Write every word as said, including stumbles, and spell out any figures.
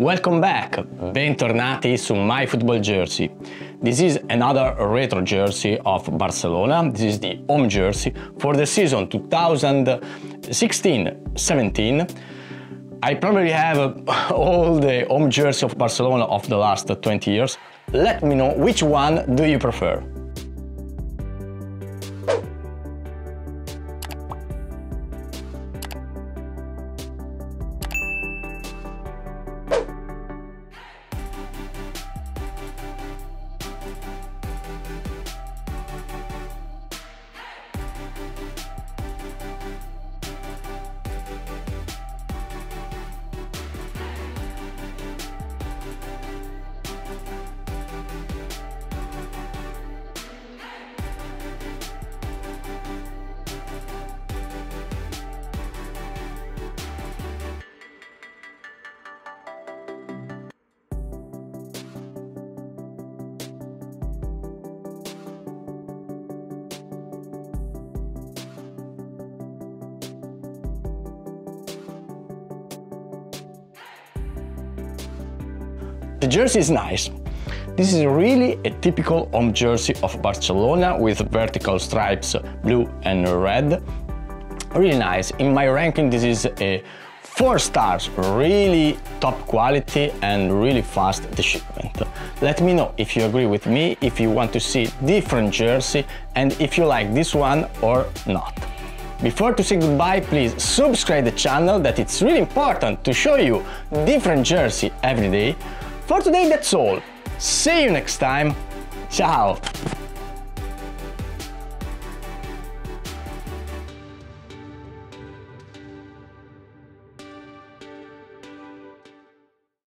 Welcome back! Bentornati su My Football Jersey. This is another retro jersey of Barcelona. This is the home jersey for the season two thousand sixteen seventeen. I probably have all the home jerseys of Barcelona of the last twenty years. Let me know which one do you prefer. The jersey is nice. This is really a typical home jersey of Barcelona with vertical stripes, blue and red. Really nice. In my ranking this is a four stars, really top quality and really fast shipment. Let me know if you agree with me, if you want to see different jersey and if you like this one or not. Before to say goodbye, please subscribe the channel, that it's really important to show you different jersey every day. For today that's all. See you next time. Ciao!